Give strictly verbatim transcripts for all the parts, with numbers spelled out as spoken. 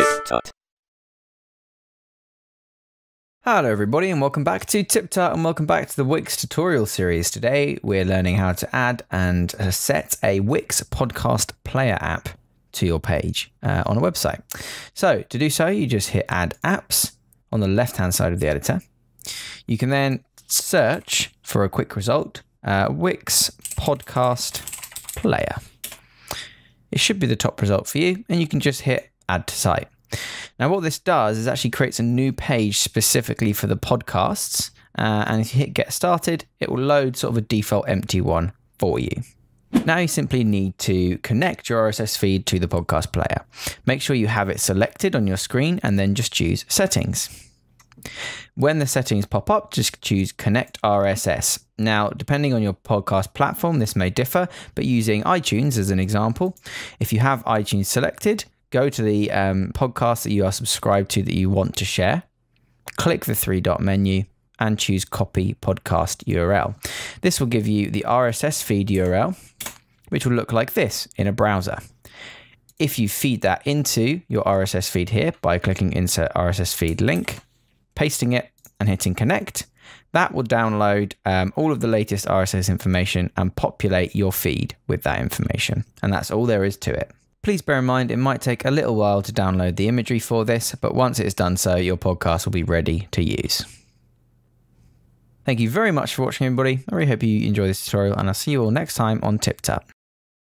is tut. Hello everybody and welcome back to TipTut and welcome back to the Wix tutorial series. Today we're learning how to add and set a Wix podcast player app to your page uh, on a website. So to do so, you just hit add apps on the left hand side of the editor. You can then search for a quick result, uh, Wix podcast player. It should be the top result for you and you can just hit add to site. Now what this does is actually creates a new page specifically for the podcasts, uh, and if you hit get started, it will load sort of a default empty one for you. Now you simply need to connect your R S S feed to the podcast player. Make sure you have it selected on your screen and then just choose settings. When the settings pop up, just choose Connect R S S. Now, depending on your podcast platform, this may differ, but using iTunes as an example, if you have iTunes selected, go to the um, podcast that you are subscribed to that you want to share, click the three dot menu and choose copy podcast U R L. This will give you the R S S feed U R L, which will look like this in a browser. If you feed that into your R S S feed here by clicking insert R S S feed link, pasting it and hitting connect, that will download um, all of the latest R S S information and populate your feed with that information. And that's all there is to it. Please bear in mind, it might take a little while to download the imagery for this, but once it's done so, your podcast will be ready to use. Thank you very much for watching, everybody. I really hope you enjoy this tutorial, and I'll see you all next time on TipTut.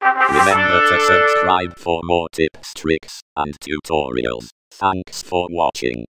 Remember to subscribe for more tips, tricks, and tutorials. Thanks for watching.